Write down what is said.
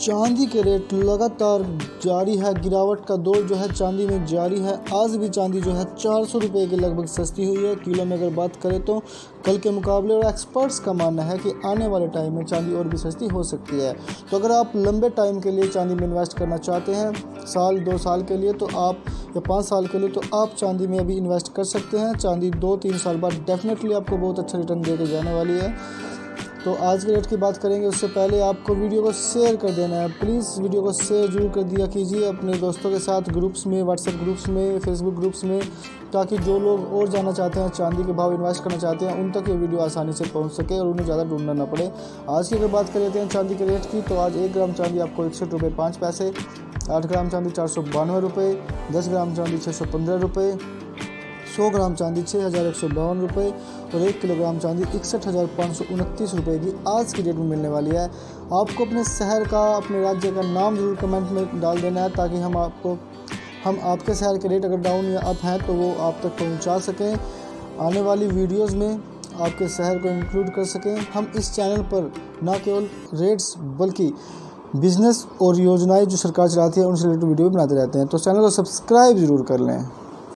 चांदी के रेट लगातार जारी है, गिरावट का दौर जो है चांदी में जारी है। आज भी चांदी जो है 400 रुपये के लगभग सस्ती हुई है किलो में अगर बात करें तो कल के मुकाबले, और एक्सपर्ट्स का मानना है कि आने वाले टाइम में चांदी और भी सस्ती हो सकती है। तो अगर आप लंबे टाइम के लिए चांदी में इन्वेस्ट करना चाहते हैं, साल 2 साल के लिए तो आप, या 5 साल के लिए, तो आप चांदी में अभी इन्वेस्ट कर सकते हैं। चांदी 2-3 साल बाद डेफिनेटली आपको बहुत अच्छा रिटर्न देके जाने वाली है। तो आज के रेट की बात करेंगे, उससे पहले आपको वीडियो को शेयर कर देना है। प्लीज़ वीडियो को शेयर जरूर कर दिया कीजिए अपने दोस्तों के साथ, ग्रुप्स में, व्हाट्सएप ग्रुप्स में, फेसबुक ग्रुप्स में, ताकि जो लोग और जानना चाहते हैं, चांदी के भाव इन्वेस्ट करना चाहते हैं, उन तक ये वीडियो आसानी से पहुंच सके और उन्हें ज़्यादा ढूंढना ना पड़े। आज की अगर बात कर लेते हैं चांदी के रेट की, तो आज 1 ग्राम चांदी आपको 61 रुपये 5 पैसे, 8 ग्राम चांदी 492 रुपये, 10 ग्राम चांदी 615 रुपये, 100 ग्राम चांदी 6,152 रुपये और 1 किलोग्राम चांदी 61,529 रुपये की आज की डेट में मिलने वाली है। आपको अपने शहर का, अपने राज्य का नाम जरूर कमेंट में डाल देना है, ताकि हम आपके शहर के रेट अगर डाउन या अप हैं तो वो आप तक पहुंचा सकें। आने वाली वीडियोस में आपके शहर को इंक्लूड कर सकें। हम इस चैनल पर न केवल रेट्स बल्कि बिजनेस और योजनाएँ जो सरकार चलाती है उनसे रिलेटेड वीडियो बनाते रहते हैं, तो चैनल को सब्सक्राइब ज़रूर कर लें।